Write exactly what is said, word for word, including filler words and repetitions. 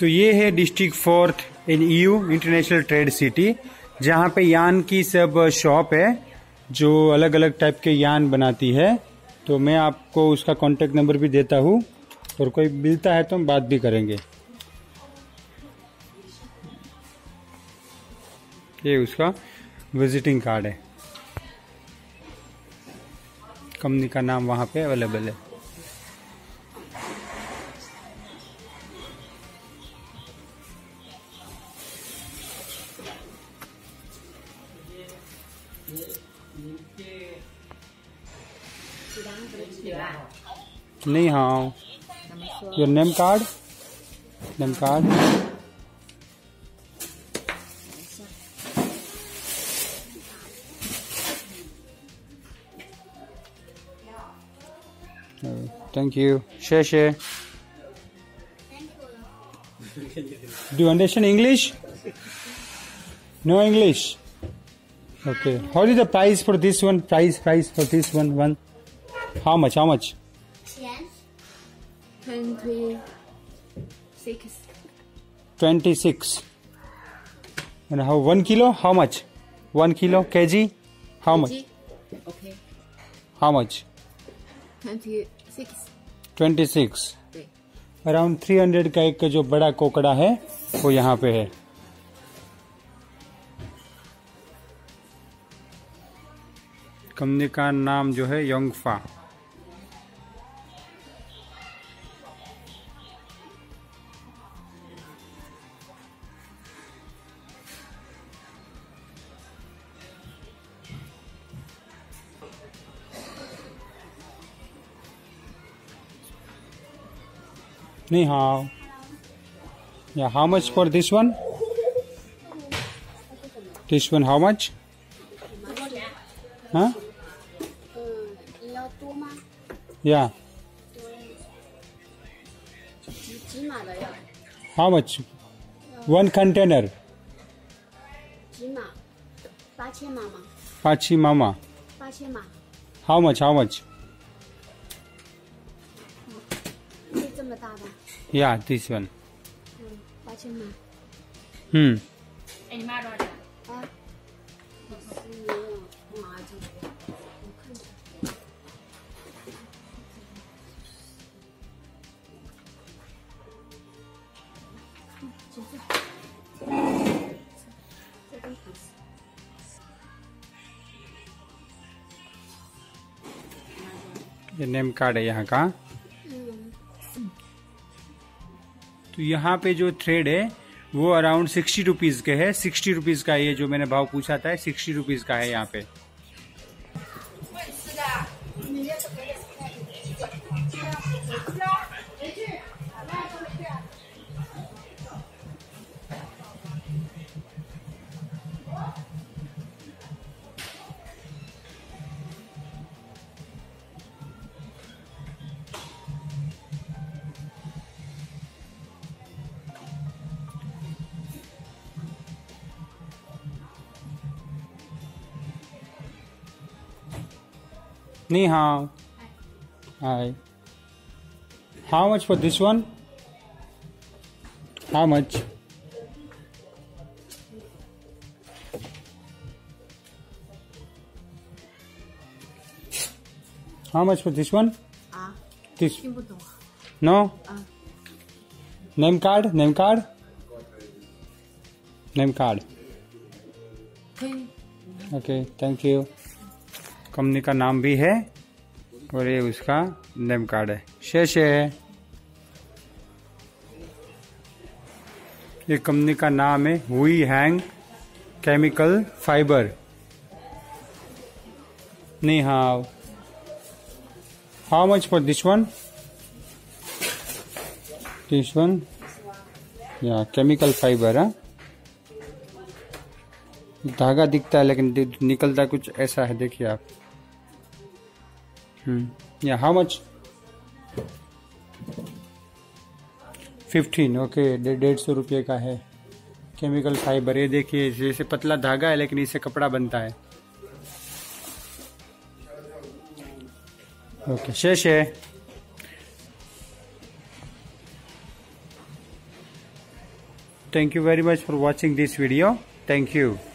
तो ये है district fourth in EU international trade city, जहाँ पे यान की सब शॉप है जो अलग अलग टाइप के यान बनाती है। तो मैं आपको उसका कांटेक्ट नंबर भी देता हूँ, और कोई मिलता है तो हम बात भी करेंगे। ये उसका विजिटिंग कार्ड है, कंपनी का नाम वहाँ पे अवेलेबल है। नहीं हाँ, your name card, name card. Thank you, share share. Do you understand English? No English? Okay, how is the price for this one? Price price for this one one How much? How much? Yes. Twenty-six. Twenty-six. And how one kilo? How much? One kilo kg? How much? Okay. How much? Twenty-six. Twenty-six. Around three hundred का एक जो बड़ा कोकड़ा है वो यहाँ पे है। Company का नाम जो है योंगफा। नहीं हाँ या how much for this one? This one how much? हाँ या हाउ मच वन कंटेनर? पाँची मामा। How much how much? Yeah, this one. Hmm. ये नेम कार्ड है यहाँ का। तो यहाँ पे जो थ्रेड है वो अराउंड सिक्सटी रुपीज के है। सिक्सटी रुपीज का ये जो मैंने भाव पूछा था सिक्सटी रुपीज का है यहाँ पे। नहीं हाँ hi, how much for this one? How much? How much for this one? This no? Name card, name card, name card. Okay, thank you. Company का नाम भी है और ये उसका नेम कार्ड है। Share share. ये कंपनी का नाम है हुई हैंग केमिकल फाइबर। नहीं हाँ, how much for this one? This one या केमिकल फाइबर। हाँ, धागा दिखता है लेकिन निकलता कुछ ऐसा है, देखिए आप। हम्म या हाउ मच? फिफ्टीन। ओके, डेढ़ सौ रुपये का है केमिकल फाइबर। ये देखिए जैसे पतला धागा है लेकिन इससे कपड़ा बनता है। ओके, शेष है। Thank you very much for watching this video. Thank you.